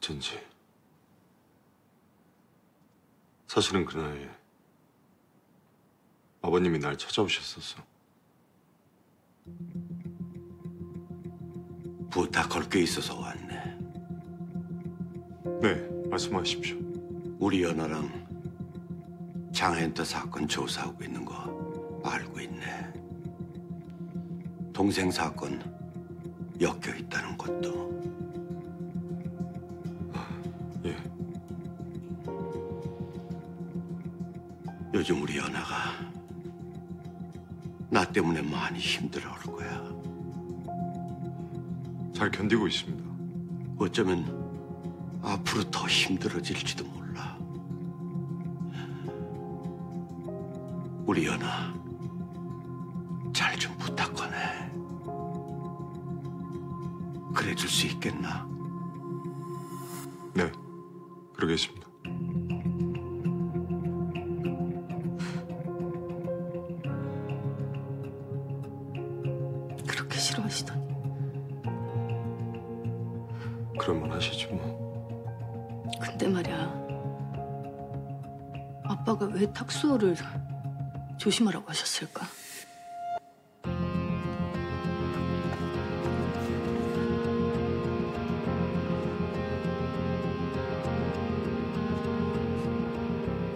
어쩐지. 사실은 그날 아버님이 날 찾아오셨었어. 부탁할 게 있어서 왔네. 네, 말씀하십시오. 우리 연하랑 장현태 사건 조사하고 있는 거 알고 있네. 동생 사건 엮여 있다는 것도. 예. 요즘 우리 연하가 나 때문에 많이 힘들어할 거야. 잘 견디고 있습니다. 어쩌면 앞으로 더 힘들어질지도 몰라. 우리 연아, 잘 좀 부탁하네. 그래줄 수 있겠나? 네, 그러겠습니다. 그렇게 싫어하시더니. 그럴만 하시지 뭐. 근데 말이야, 아빠가 왜 탁수호를 조심하라고 하셨을까?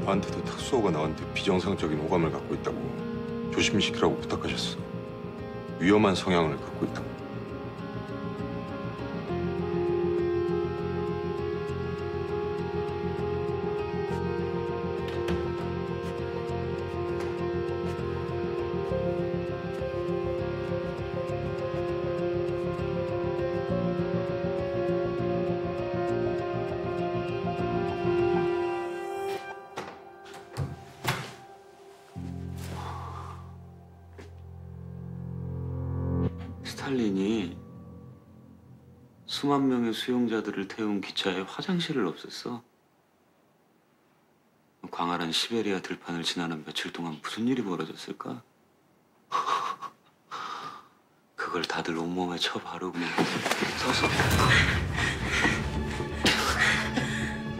나한테도 탁수호가 나한테 비정상적인 호감을 갖고 있다고 조심시키라고 부탁하셨어. 위험한 성향을 갖고 있다고. 스탈린이 수만 명의 수용자들을 태운 기차에 화장실을 없앴어. 광활한 시베리아 들판을 지나는 며칠 동안 무슨 일이 벌어졌을까? 그걸 다들 온몸에 쳐바르고 서서.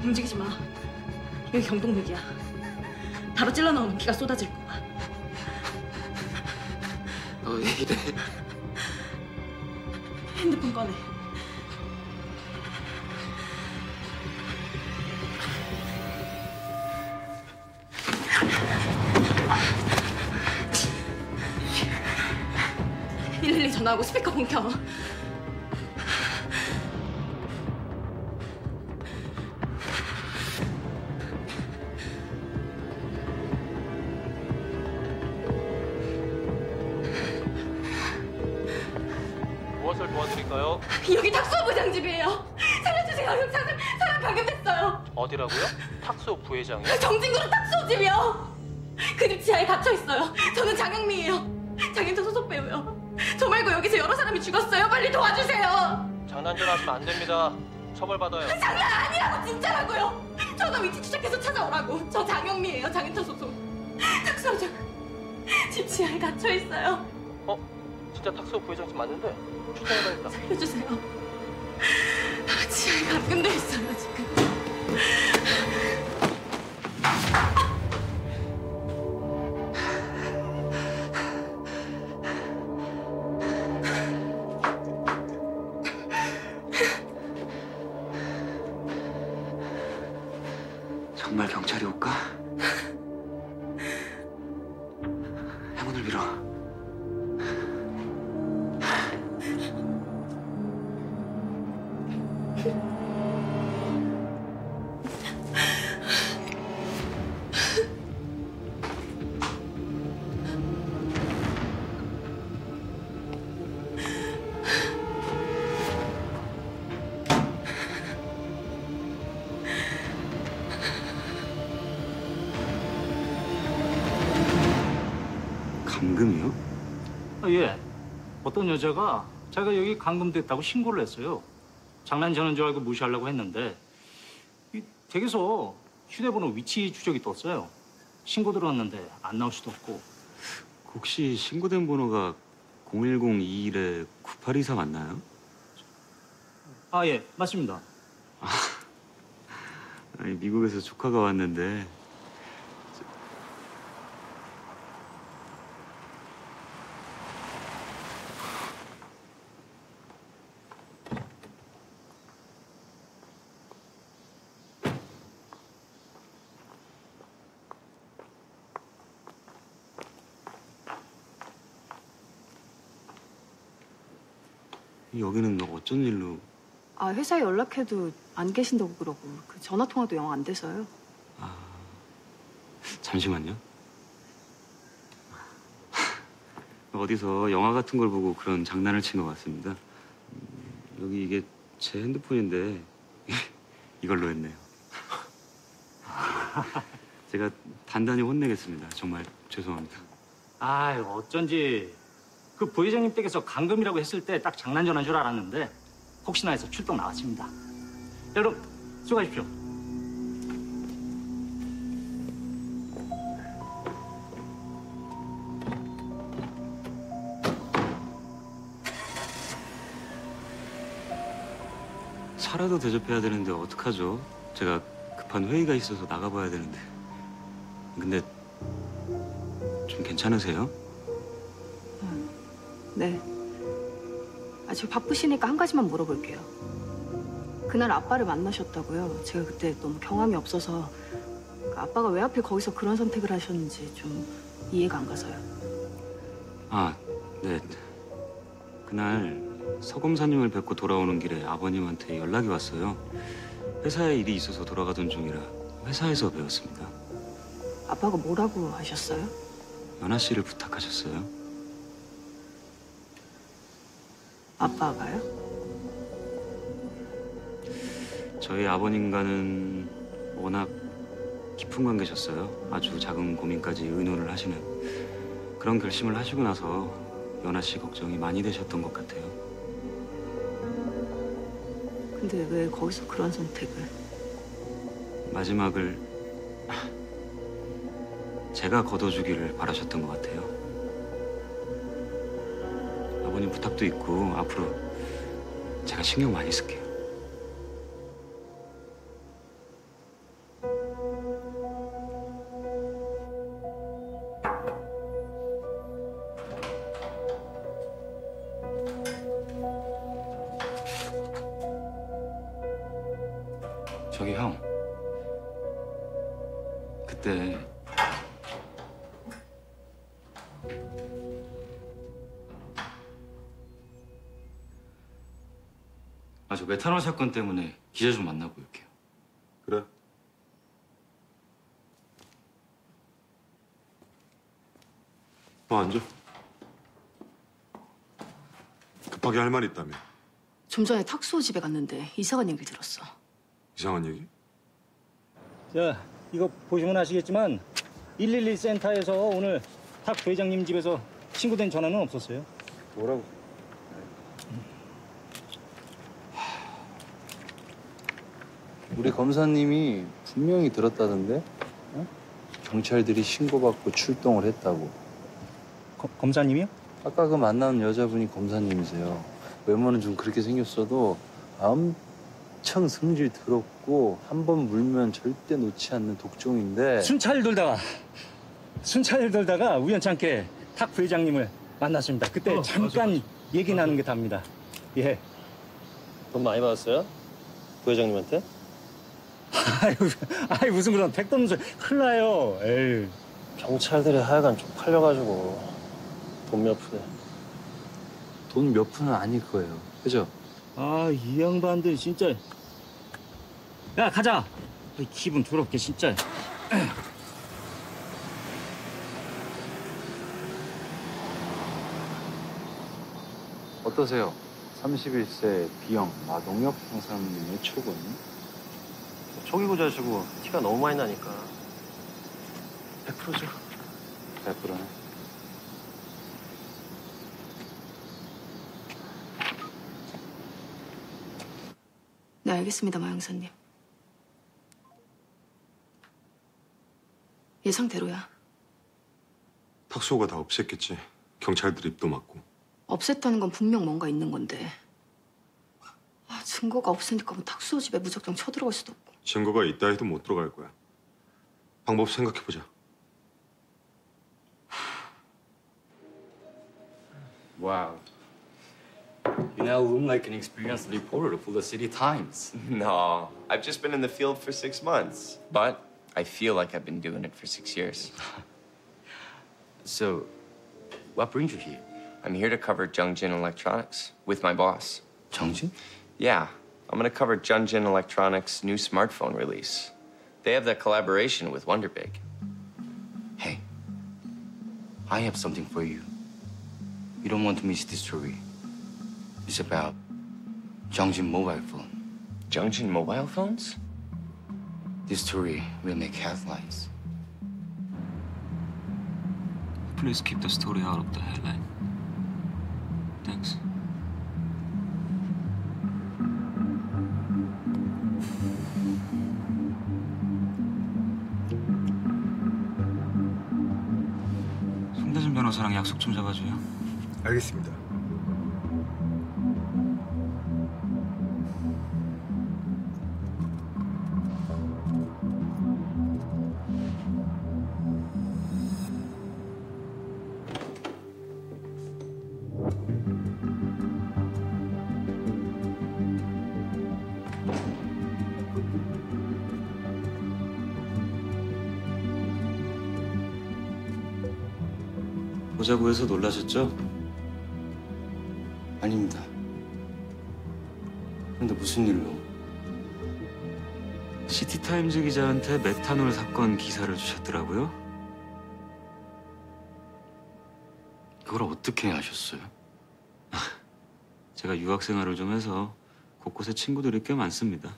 움직이지 마. 여기 경동맥이야. 바로 찔러 나오면 피가 쏟아질 거야. 너 왜 이래? 핸드폰 꺼내. 일일이 전화하고 스피커 공켜. 무엇을 도와드릴까요? 여기 탁수호 부장집이에요. 살려주세요, 형사님. 사람 발견됐어요. 어디라고요? 탁수호 부회장이요? 정진구로 탁수호 집이요. 그 집 지하에 갇혀 있어요. 저는 장영미예요. 장현태 소속 배우요. 저 말고 여기서 여러 사람이 죽었어요. 빨리 도와주세요. 장난전하시면 안 됩니다. 처벌받아요. 장난 아니라고, 진짜라고요. 저도 위치 추적해서 찾아오라고. 저 장영미예요. 장현태 소속. 탁수호 집 지하에 갇혀 있어요. 어? 진짜 탁수호 부회장님 맞는데? 추천해봐야겠다. 살려주세요. 지하에 감금돼 있어요, 지금. 정말 경찰이 올까? 행운을 빌어. 감금이요? 아, 예. 어떤 여자가 자기가 여기 감금됐다고 신고를 했어요. 장난치는 줄 알고 무시하려고 했는데 이 댁에서 휴대폰의 위치 추적이 떴어요. 신고 들어왔는데 안 나올 수도 없고. 혹시 신고된 번호가 01021-9823 맞나요? 아, 예. 맞습니다. 아니, 미국에서 조카가 왔는데. 여기는 너 어쩐 일로? 아, 회사에 연락해도 안 계신다고 그러고 그 전화통화도 영 안 돼서요. 아, 잠시만요. 어디서 영화 같은 걸 보고 그런 장난을 친 것 같습니다. 여기 이게 제 핸드폰인데 이걸로 했네요. 제가 단단히 혼내겠습니다. 정말 죄송합니다. 아유, 어쩐지 그 부회장님 댁에서 감금이라고 했을 때 딱 장난 전화인 줄 알았는데 혹시나 해서 출동 나왔습니다. 여러분, 수고하십시오. 차라도 대접해야 되는데 어떡하죠? 제가 급한 회의가 있어서 나가봐야 되는데. 근데 좀 괜찮으세요? 네. 아, 저 바쁘시니까 한 가지만 물어볼게요. 그날 아빠를 만나셨다고요? 제가 그때 너무 경험이 없어서 아빠가 왜 하필 거기서 그런 선택을 하셨는지 좀 이해가 안 가서요. 아, 네. 그날 서검사님을 뵙고 돌아오는 길에 아버님한테 연락이 왔어요. 회사에 일이 있어서 돌아가던 중이라 회사에서 배웠습니다. 아빠가 뭐라고 하셨어요? 연하 씨를 부탁하셨어요. 아빠가요? 저희 아버님과는 워낙 깊은 관계셨어요. 아주 작은 고민까지 의논을 하시는 그런 결심을 하시고 나서 연하 씨 걱정이 많이 되셨던 것 같아요. 근데 왜 거기서 그런 선택을? 마지막을 제가 거둬주기를 바라셨던 것 같아요. 아버님 부탁도 있고 앞으로 제가 신경 많이 쓸게요. 저기 형, 그때 저 메탄올 사건 때문에 기자 좀 만나고 올게요. 그래. 너 앉아. 급하게 할 말이 있다며. 좀 전에 탁수호 집에 갔는데 이상한 얘기를 들었어. 이상한 얘기? 자, 이거 보시면 아시겠지만 112 센터에서 오늘 탁 부회장님 집에서 신고된 전화는 없었어요. 뭐라고? 우리 검사님이 분명히 들었다던데? 어? 경찰들이 신고받고 출동을 했다고. 검사님이요? 아까 그 만난 여자분이 검사님이세요. 외모는 좀 그렇게 생겼어도 엄청 성질 더럽고 한 번 물면 절대 놓지 않는 독종인데. 순찰 돌다가 우연찮게 탁 부회장님을 만났습니다. 그때 잠깐 맞아. 얘기 나눈 게 답니다. 예. 돈 많이 받았어요? 부회장님한테? 아이 무슨 그런 백돈 소리. 큰일 나요. 에이. 경찰들이 하여간 쪽팔려가지고 돈 몇 푼에. 돈 몇 푼은 아닐 거예요. 그죠? 아, 이 양반들 진짜. 야, 가자. 기분 더럽게 진짜. 어떠세요? 31세 B형 마동혁 형사님의 촉은? 속이고 자시고 티가 너무 많이 나니까 100%죠. 100%네. 네, 알겠습니다, 마 형사님. 예상대로야. 탁수호가 다 없앴겠지. 경찰들 입도 맞고. 없앴다는 건 분명 뭔가 있는 건데. 아, 증거가 없으니까 뭐 탁수호 집에 무작정 쳐들어갈 수도 없고. 증거가 있다 해도 못 들어갈 거야. 방법 생각해보자. Wow. You now loom like an experienced reporter for the City Times. No, I've just been in the field for 6 months. But I feel like I've been doing it for 6 years. So, what brings you here? I'm here to cover Jungjin Electronics with my boss. Jungjin? Yeah, I'm gonna cover Jungjin Electronics' new smartphone release. They have that collaboration with Wonderbig. Hey, I have something for you. You don't want to miss this story. It's about Jungjin Mobile Phone. Jungjin Mobile Phones? This story will make headlines. Please keep the story out of the headline. Thanks. 송대진 변호사랑 약속 좀 잡아줘요. 알겠습니다. 보자고 해서 놀라셨죠? 아닙니다. 근데 무슨 일로? 시티타임즈 기자한테 메탄올 사건 기사를 주셨더라고요? 그걸 어떻게 아셨어요? 제가 유학 생활을 좀 해서 곳곳에 친구들이 꽤 많습니다.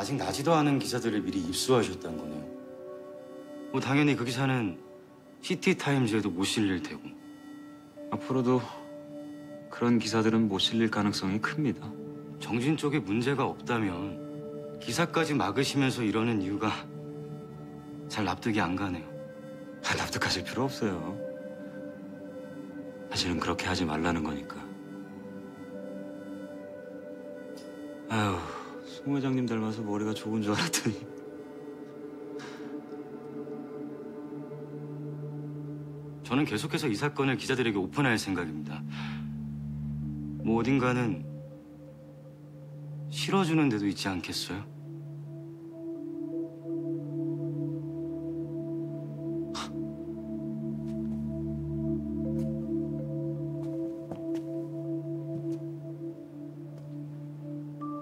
아직 나지도 않은 기사들을 미리 입수하셨다는 거네요. 뭐 당연히 그 기사는 시티타임즈에도 못 실릴 테고. 앞으로도 그런 기사들은 못 실릴 가능성이 큽니다. 정신 쪽에 문제가 없다면 기사까지 막으시면서 이러는 이유가 잘 납득이 안 가네요. 납득하실 필요 없어요. 사실은 그렇게 하지 말라는 거니까. 아휴. 송 회장님 닮아서 머리가 좋은 줄 알았더니 저는 계속해서 이 사건을 기자들에게 오픈할 생각입니다. 뭐 어딘가는 실어주는 데도 있지 않겠어요?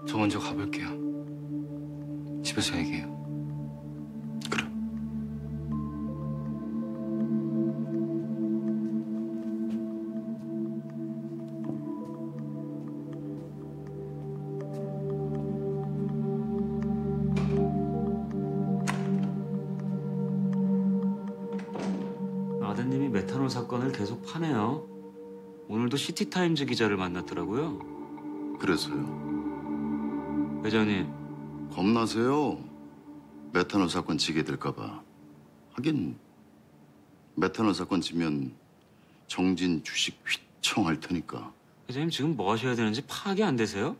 저 먼저 가볼게요. 집에서 얘기해요. 그럼. 아드님이 메탄올 사건을 계속 파네요. 오늘도 시티타임즈 기자를 만났더라고요. 그래서요? 회장님 겁나세요? 메탄올 사건 지게 될까봐. 하긴 메탄올 사건 지면 정진 주식 휘청할 테니까. 회장님 지금 뭐 하셔야 되는지 파악이 안 되세요?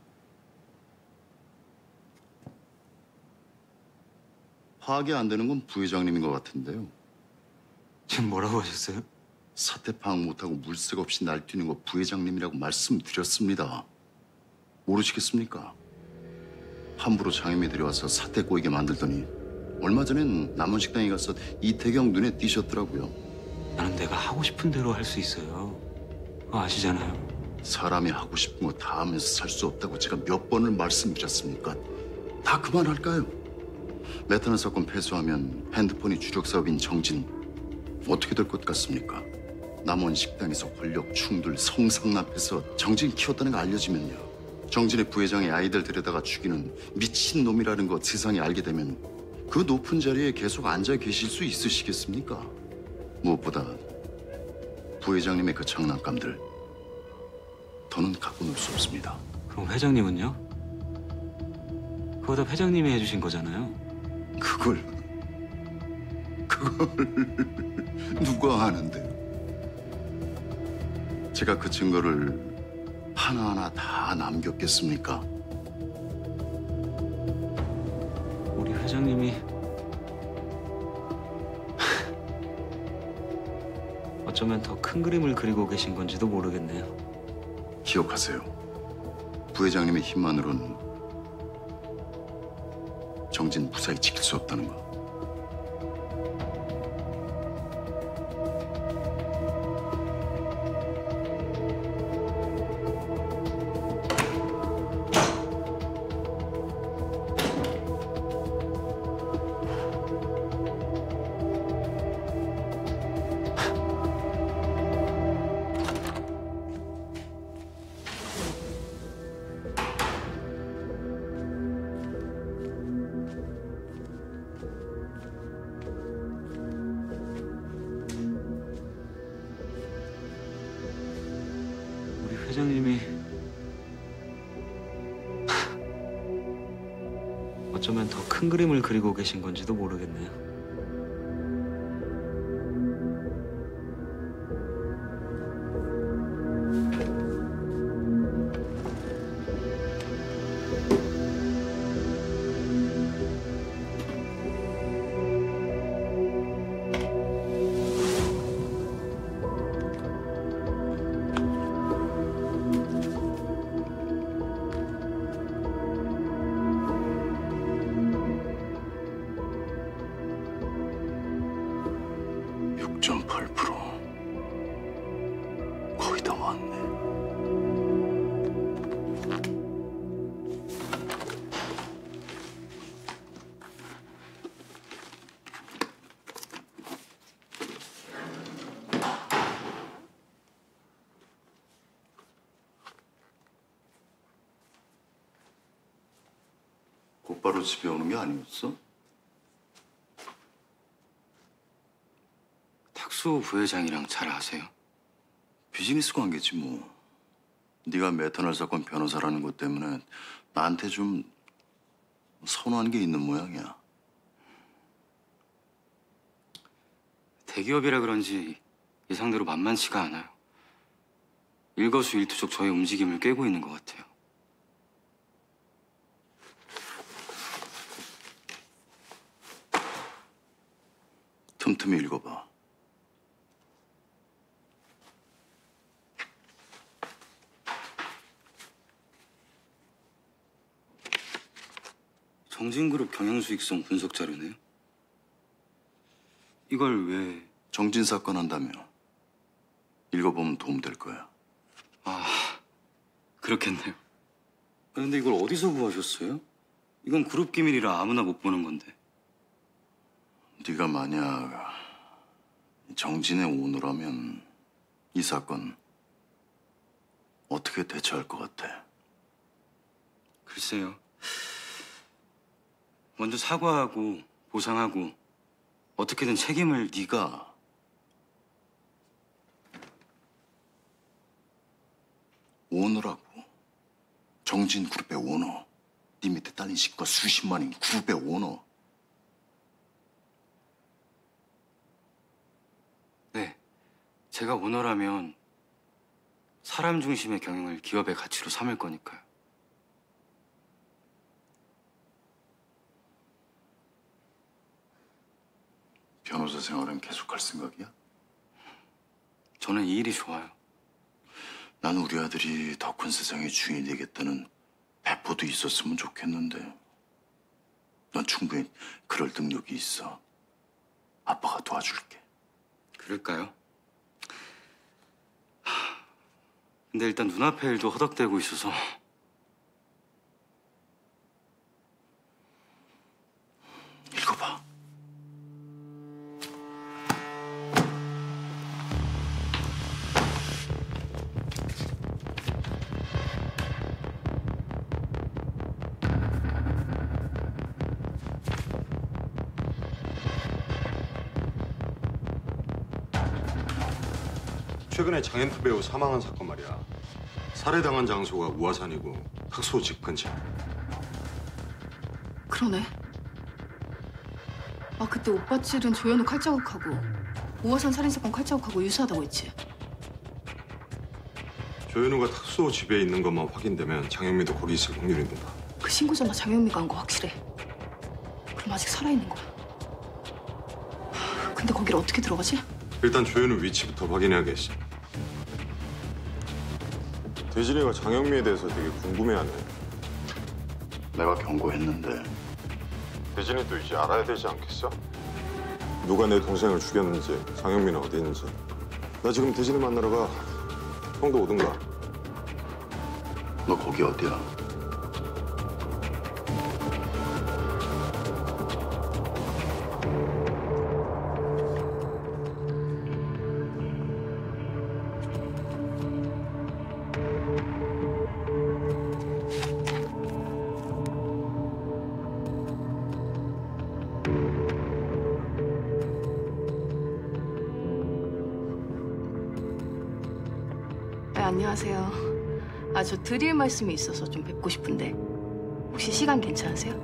파악이 안 되는 건 부회장님인 것 같은데요. 지금 뭐라고 하셨어요? 사태 파악 못하고 물색 없이 날뛰는 거 부회장님이라고 말씀드렸습니다. 모르시겠습니까? 함부로 장염이 들여와서 사태 꼬이게 만들더니 얼마 전엔 남원 식당에 가서 이태경 눈에 띄셨더라고요. 나는 내가 하고 싶은 대로 할 수 있어요. 그거 아시잖아요. 사람이 하고 싶은 거 다 하면서 살 수 없다고 제가 몇 번을 말씀드렸습니까? 다 그만할까요? 메탄올 사건 폐수하면 핸드폰이 주력 사업인 정진 어떻게 될 것 같습니까? 남원 식당에서 권력 충돌 성상납해서 정진 키웠다는 거 알려지면요. 정진의 부회장이 아이들 데려다가 죽이는 미친놈이라는 거 세상에 알게 되면 그 그 높은 자리에 계속 앉아 계실 수 있으시겠습니까? 무엇보다 부회장님의 그 장난감들 더는 갖고 놀 수 없습니다. 그럼 회장님은요? 그거 다 회장님이 해주신 거잖아요. 그걸 누가 아는데요? 제가 그 증거를 하나하나 다 남겼겠습니까? 우리 회장님이 어쩌면 더 큰 그림을 그리고 계신 건지도 모르겠네요. 기억하세요. 부회장님의 힘만으로는 정진 무사히 지킬 수 없다는 거. 회장님이 어쩌면 더 큰 그림을 그리고 계신 건지도 모르겠네요. 곧바로 집에 오는 게 아니었어? 탁수호 부회장이랑 잘 아세요? 비즈니스 관계지 뭐. 네가 메탄올 사건 변호사라는 것 때문에 나한테 좀 선호한 게 있는 모양이야. 대기업이라 그런지 예상대로 만만치가 않아요. 일거수일투족 저의 움직임을 깨고 있는 것 같아요. 틈틈이 읽어봐. 정진그룹 경영수익성 분석 자료네요. 이걸 왜... 정진 사건 한다며. 읽어보면 도움될 거야. 아... 그렇겠네요. 근데 이걸 어디서 구하셨어요? 이건 그룹 기밀이라 아무나 못 보는 건데. 네가 만약 정진의 오너라면 이 사건 어떻게 대처할 것 같아? 글쎄요. 먼저 사과하고 보상하고 어떻게든 책임을... 네가 오너라고. 정진 그룹의 오너. 네 밑에 딸린 식구가 수십만인 그룹의 오너. 제가 오너라면 사람 중심의 경영을 기업의 가치로 삼을 거니까요. 변호사 생활은 계속할 생각이야? 저는 이 일이 좋아요. 난 우리 아들이 더 큰 세상의 주인이 되겠다는 배포도 있었으면 좋겠는데 넌 충분히 그럴 능력이 있어. 아빠가 도와줄게. 그럴까요? 근데 일단 눈앞의 일도 허덕대고 있어서. 읽어봐. 최근에 장현태 배우 사망한 사건 말이야. 살해당한 장소가 우화산이고 학소 집 근처. 그러네. 아, 그때 오빠 찔은 조현우 칼자국하고 우화산 살인사건 칼자국하고 유사하다고 했지. 조현우가 탁수호 집에 있는 것만 확인되면 장현미도 거기 있을 확률이 높아. 그 신고자나 장현미가 한 거 확실해. 그럼 아직 살아있는 거야. 근데 거기를 어떻게 들어가지? 일단 조현우 위치부터 확인해야겠어. 대진이가 장현미에 대해서 되게 궁금해하네. 내가 경고했는데. 대진이도 이제 알아야 되지 않겠어? 누가 내 동생을 죽였는지, 장현미는 어디 있는지. 나 지금 대진이 만나러 가. 형도 오든가. 너 거기 어디야? 안녕하세요. 아, 저 드릴 말씀이 있어서 좀 뵙고 싶은데 혹시 시간 괜찮으세요?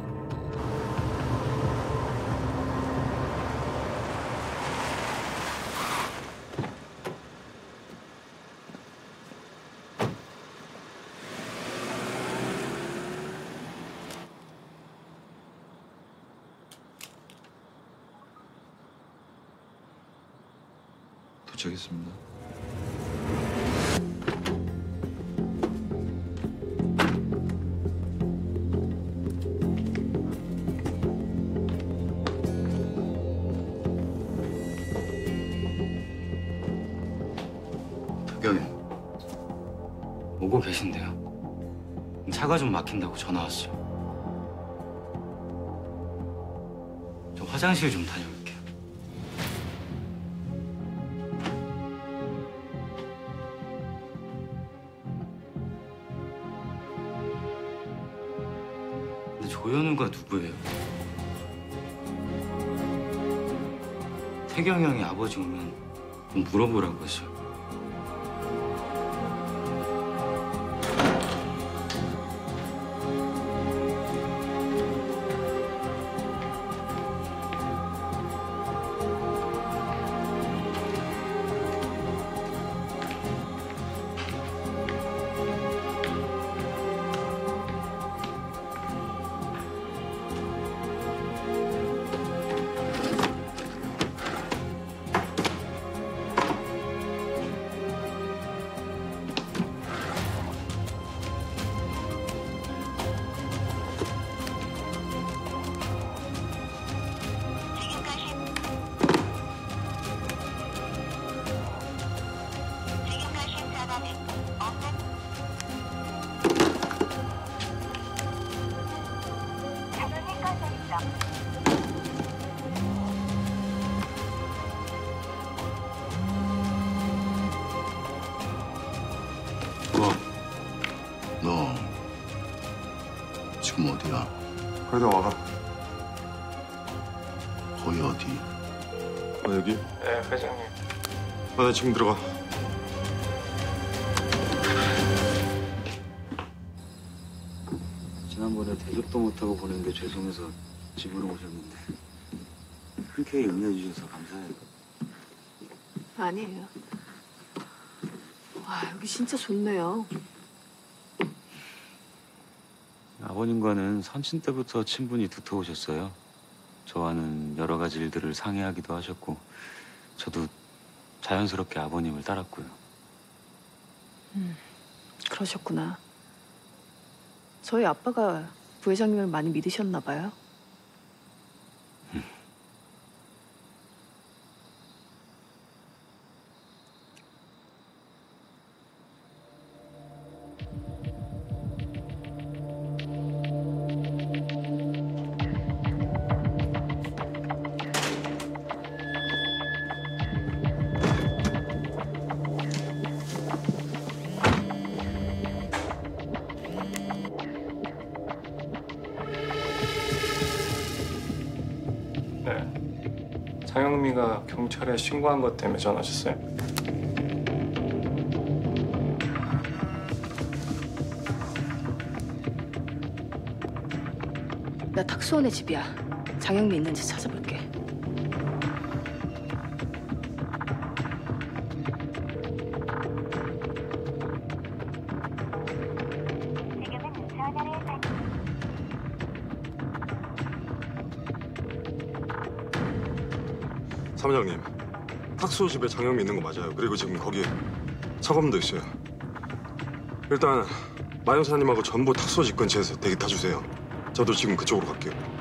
도착했습니다. 오고 계신데요. 차가 좀 막힌다고 전화 왔어요. 저 화장실 좀 다녀올게요. 근데 조현우가 누구예요? 태경이 형이 아버지 오면 좀 물어보라고 했어요. 너 지금 어디야? 거기다 와봐. 거기 어디? 아, 여기? 네, 회장님. 아, 나 지금 들어가. 지난번에 대접도 못하고 보낸 게 죄송해서 집으로 오셨는데 흔쾌히 응해주셔서 감사해요. 아니에요. 와, 여기 진짜 좋네요. 아버님과는 선친 때부터 친분이 두터우셨어요. 저와는 여러 가지 일들을 상의하기도 하셨고 저도 자연스럽게 아버님을 따랐고요. 그러셨구나. 저희 아빠가 부회장님을 많이 믿으셨나 봐요. 장영미가 경찰에 신고한 것 때문에 전화하셨어요? 나 탁수원의 집이야. 장영미 있는지 찾아볼게. 사무장님, 탁수원 집에 장영미 있는 거 맞아요. 그리고 지금 거기에 차검도 있어요. 일단 마 여사님하고 전부 탁수원 집 근처에서 대기 타주세요. 저도 지금 그쪽으로 갈게요.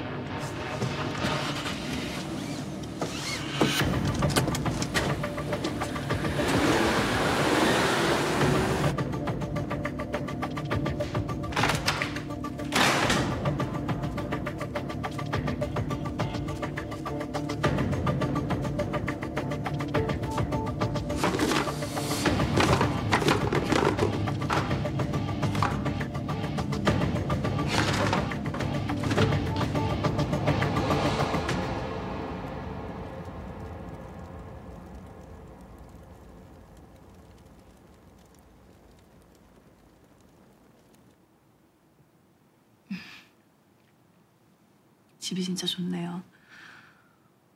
집이 진짜 좋네요.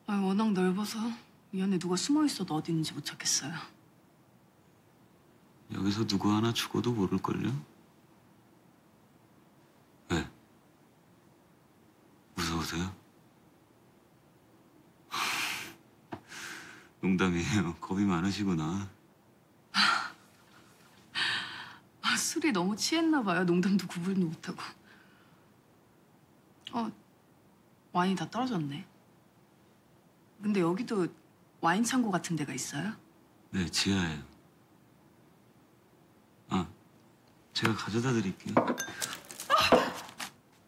아, 워낙 넓어서 이 안에 누가 숨어있어도 어디 있는지 못 찾겠어요. 여기서 누구 하나 죽어도 모를걸요? 왜? 무서우세요? 농담이에요. 겁이 많으시구나. 아, 술이 너무 취했나 봐요. 농담도 구분도 못하고. 와인이 다 떨어졌네. 근데 여기도 와인 창고 같은 데가 있어요? 네, 지하예요. 아, 제가 가져다 드릴게요.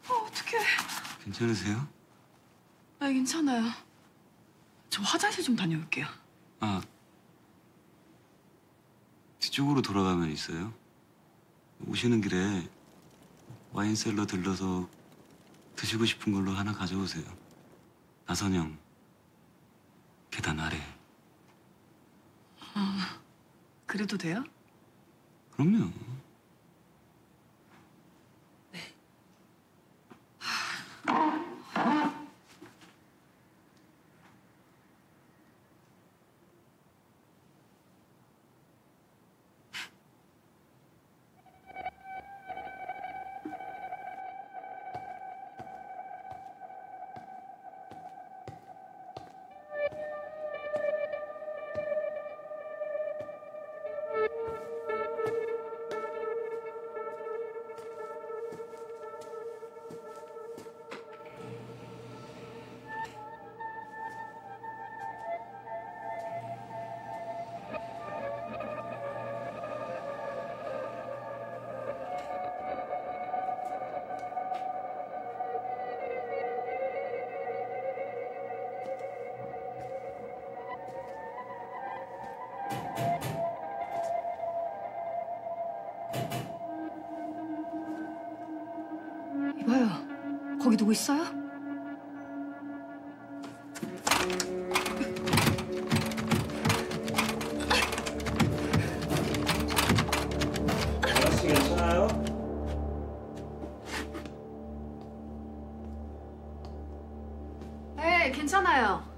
어떡해. 괜찮으세요? 네, 괜찮아요. 저 화장실 좀 다녀올게요. 아, 뒤쪽으로 돌아가면 있어요. 오시는 길에 와인셀러 들러서 드시고 싶은 걸로 하나 가져오세요. 나선영, 계단 아래. 그래도 돼요? 그럼요. 네. 거기 누구 있어요? 아저씨 괜찮아요? 네, 괜찮아요.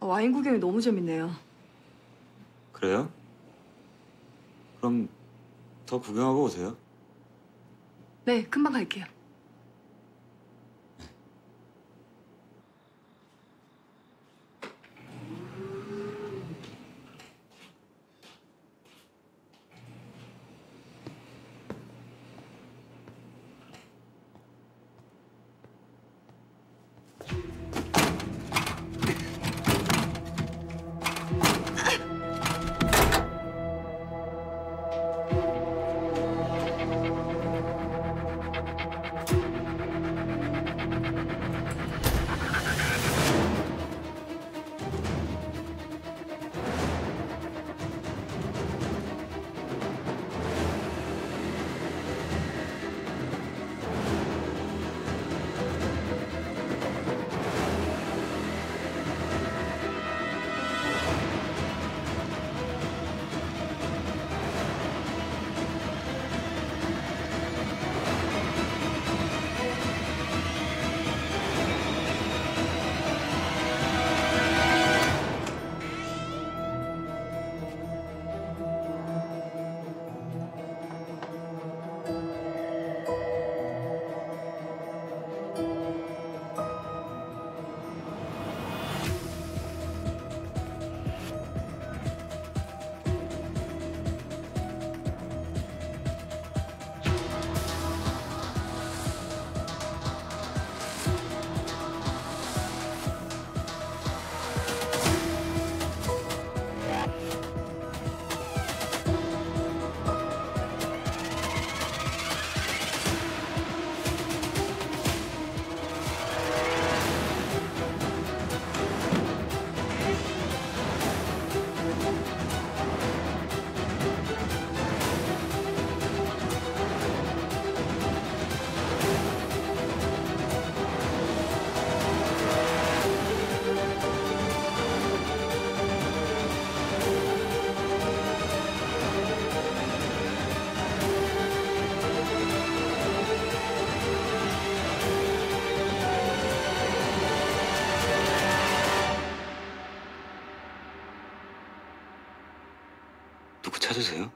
와인 구경이 너무 재밌네요. 그래요? 그럼 더 구경하고 오세요. 네, 금방 갈게요. 찾으세요?